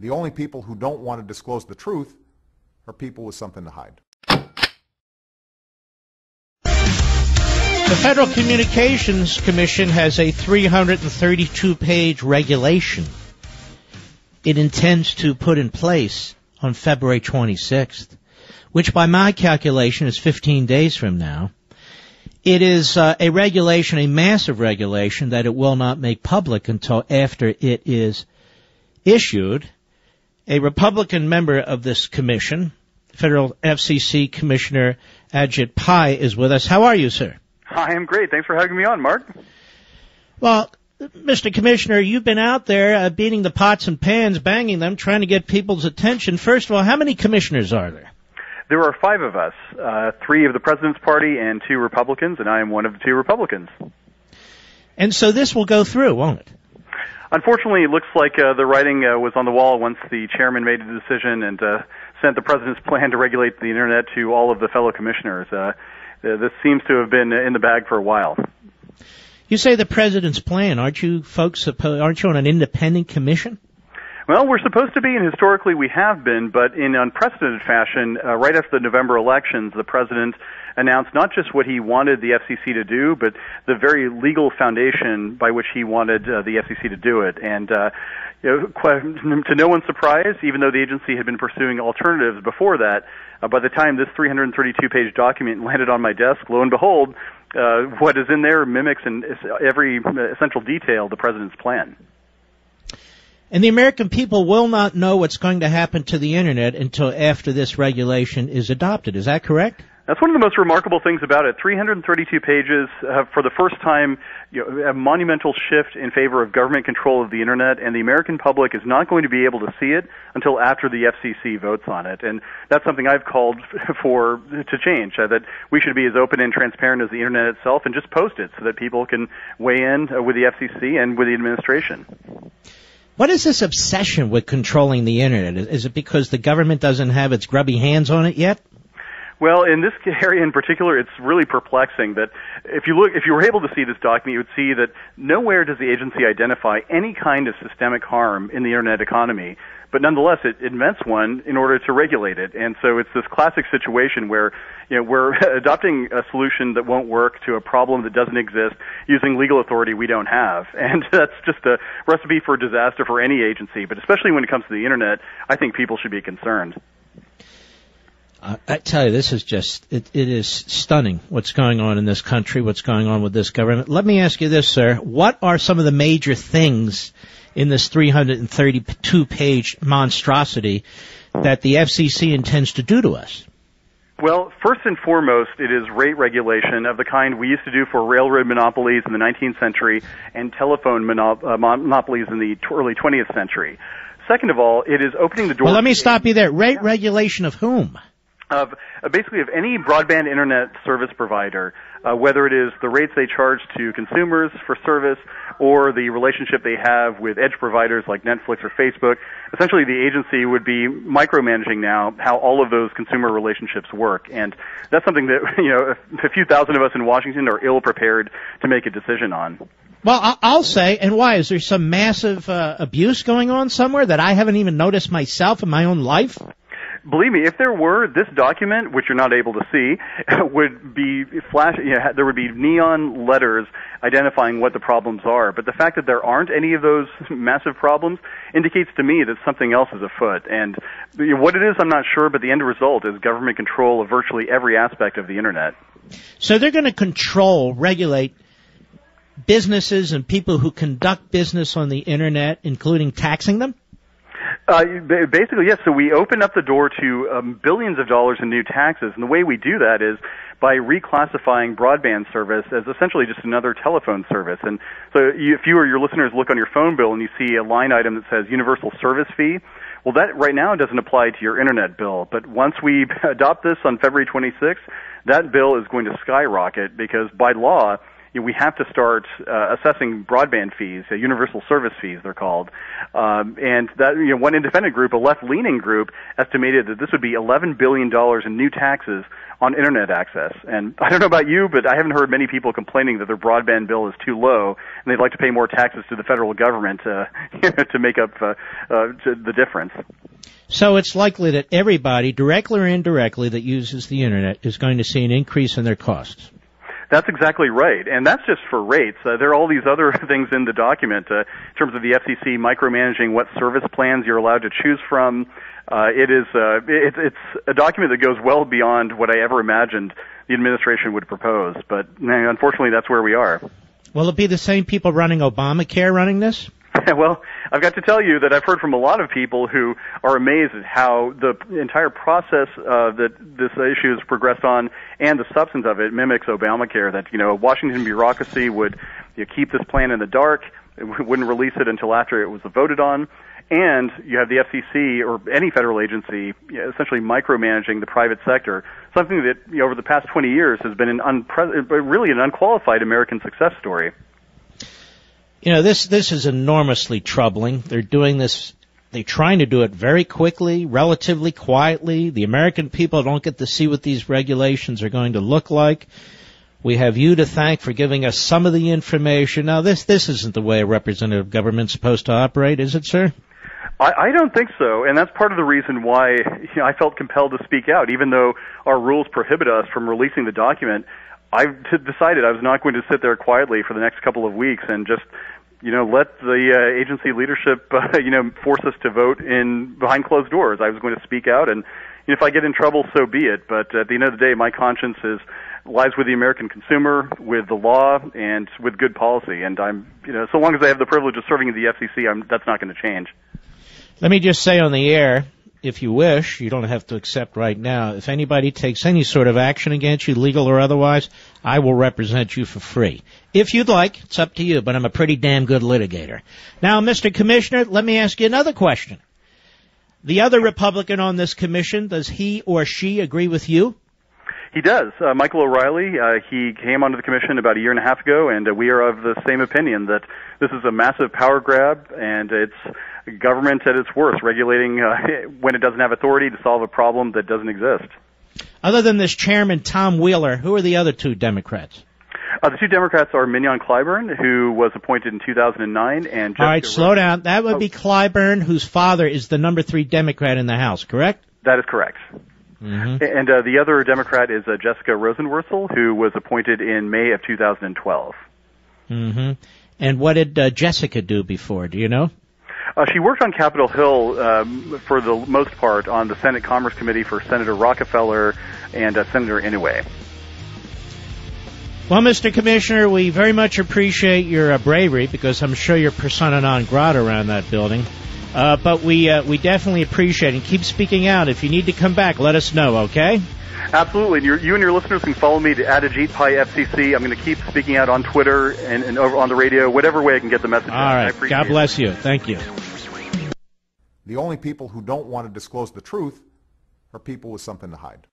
The only people who don't want to disclose the truth are people with something to hide. The Federal Communications Commission has a 332-page regulation it intends to put in place on February 26th, which by my calculation is 15 days from now. It is a regulation, a massive regulation, that it will not make public until after it is issued. A Republican member of this commission, Federal FCC Commissioner Ajit Pai, is with us. How are you, sir? I am great. Thanks for having me on, Mark. Well, Mr. Commissioner, you've been out there beating the pots and pans, banging them, trying to get people's attention. First of all, how many commissioners are there? There are five of us, three of the President's Party and two Republicans, and I am one of the two Republicans. And so this will go through, won't it? Unfortunately, it looks like the writing was on the wall once the chairman made a decision and sent the President's plan to regulate the Internet to all of the fellow commissioners. This seems to have been in the bag for a while. You say the President's plan. Aren't you folks aren't you on an independent commission? Well, we're supposed to be, and historically we have been, but in unprecedented fashion, right after the November elections, the President announced not just what he wanted the FCC to do, but the very legal foundation by which he wanted the FCC to do it. And you know, to no one's surprise, even though the agency had been pursuing alternatives before that, by the time this 332-page document landed on my desk, lo and behold, what is in there mimics in every essential detail the President's plan. And the American people will not know what's going to happen to the Internet until after this regulation is adopted. Is that correct? That's one of the most remarkable things about it. 332 pages have, for the first time, you know, a monumental shift in favor of government control of the Internet, and the American public is not going to be able to see it until after the FCC votes on it. And that's something I've called for to change, that we should be as open and transparent as the Internet itself and just post it so that people can weigh in with the FCC and with the administration. What is this obsession with controlling the Internet? Is it because the government doesn't have its grubby hands on it yet? Well, in this area in particular, it's really perplexing that if you were able to see this document, you would see that nowhere does the agency identify any kind of systemic harm in the Internet economy. But nonetheless, it invents one in order to regulate it. And so it's this classic situation where, you know, we're adopting a solution that won't work to a problem that doesn't exist using legal authority we don't have. And that's just a recipe for disaster for any agency. But especially when it comes to the Internet, I think people should be concerned. I tell you, this is just, it is stunning what's going on in this country, what's going on with this government. Let me ask you this, sir. What are some of the major things in this 332-page monstrosity that the FCC intends to do to us? Well, first and foremost, it is rate regulation of the kind we used to do for railroad monopolies in the 19th century and telephone monopolies in the early 20th century. Second of all, it is opening the door... Well, let me stop you there. Rate regulation of whom? Of basically of any broadband Internet service provider, whether it is the rates they charge to consumers for service or the relationship they have with edge providers like Netflix or Facebook. Essentially, the agency would be micromanaging now how all of those consumer relationships work. And that's something that, you know, a few thousand of us in Washington are ill-prepared to make a decision on. Well, I'll say, and why? Is there some massive abuse going on somewhere that I haven't even noticed myself in my own life? Believe me, if there were, this document, which you're not able to see, would be flashing. You know, there would be neon letters identifying what the problems are. But the fact that there aren't any of those massive problems indicates to me that something else is afoot. And what it is, I'm not sure, but the end result is government control of virtually every aspect of the Internet. So they're going to control, regulate businesses and people who conduct business on the Internet, including taxing them? Basically, yes. So we open up the door to billions of dollars in new taxes, and the way we do that is by reclassifying broadband service as essentially just another telephone service. And so if you or your listeners look on your phone bill and you see a line item that says universal service fee, well, that right now doesn't apply to your Internet bill. But once we adopt this on February 26th, that bill is going to skyrocket because by law, we have to start assessing broadband fees, universal service fees they're called. And that, one independent group, a left-leaning group, estimated that this would be $11 billion in new taxes on internet access. And I don't know about you, but I haven't heard many people complaining that their broadband bill is too low and they'd like to pay more taxes to the federal government to make up to the difference. So it's likely that everybody, directly or indirectly, that uses the internet is going to see an increase in their costs. That's exactly right, and that's just for rates. There are all these other things in the document in terms of the FCC micromanaging what service plans you're allowed to choose from. It's a document that goes well beyond what I ever imagined the administration would propose, but unfortunately that's where we are. Will it be the same people running Obamacare running this? Well, I've got to tell you that I've heard from a lot of people who are amazed at how the entire process that this issue has progressed on and the substance of it mimics Obamacare, that, Washington bureaucracy would keep this plan in the dark, it wouldn't release it until after it was voted on, and you have the FCC or any federal agency essentially micromanaging the private sector, something that over the past 20 years has been really an unqualified American success story. This is enormously troubling. They're doing this, they're trying to do it very quickly, relatively quietly. The American people don't get to see what these regulations are going to look like. We have you to thank for giving us some of the information. Now, this isn't the way a representative government's supposed to operate, is it, sir? I don't think so, and that's part of the reason why I felt compelled to speak out, even though our rules prohibit us from releasing the document. I decided I was not going to sit there quietly for the next couple of weeks and just, let the agency leadership, force us to vote in behind closed doors. I was going to speak out, and if I get in trouble, so be it. But at the end of the day, my conscience lies with the American consumer, with the law, and with good policy. And I'm, so long as I have the privilege of serving at the FCC, that's not going to change. Let me just say on the air, if you wish, you don't have to accept right now. If anybody takes any sort of action against you, legal or otherwise, I will represent you for free. If you'd like, it's up to you, but I'm a pretty damn good litigator. Now, Mr. Commissioner, let me ask you another question. The other Republican on this commission, does he or she agree with you? He does. Michael O'Reilly, he came onto the commission about a year and a half ago, and we are of the same opinion that this is a massive power grab, and it's government at its worst, regulating when it doesn't have authority to solve a problem that doesn't exist. Other than this chairman, Tom Wheeler, who are the other two Democrats? The two Democrats are Mignon Clyburn, who was appointed in 2009, and Jessica. All right, slow down. That would be Clyburn, whose father is the number 3 Democrat in the House, correct? That is correct. Mm-hmm. And the other Democrat is Jessica Rosenworcel, who was appointed in May of 2012. Mm-hmm. And what did Jessica do before? Do you know? She worked on Capitol Hill for the most part on the Senate Commerce Committee for Senator Rockefeller and Senator Inouye. Well, Mr. Commissioner, we very much appreciate your bravery, because I'm sure you're persona non grata around that building. But we definitely appreciate it. And keep speaking out. If you need to come back, let us know, okay? Absolutely. And you and your listeners can follow me at Ajit Pai FCC. I'm going to keep speaking out on Twitter and over on the radio, whatever way I can get the message out. All right. God bless you. Thank you. The only people who don't want to disclose the truth are people with something to hide.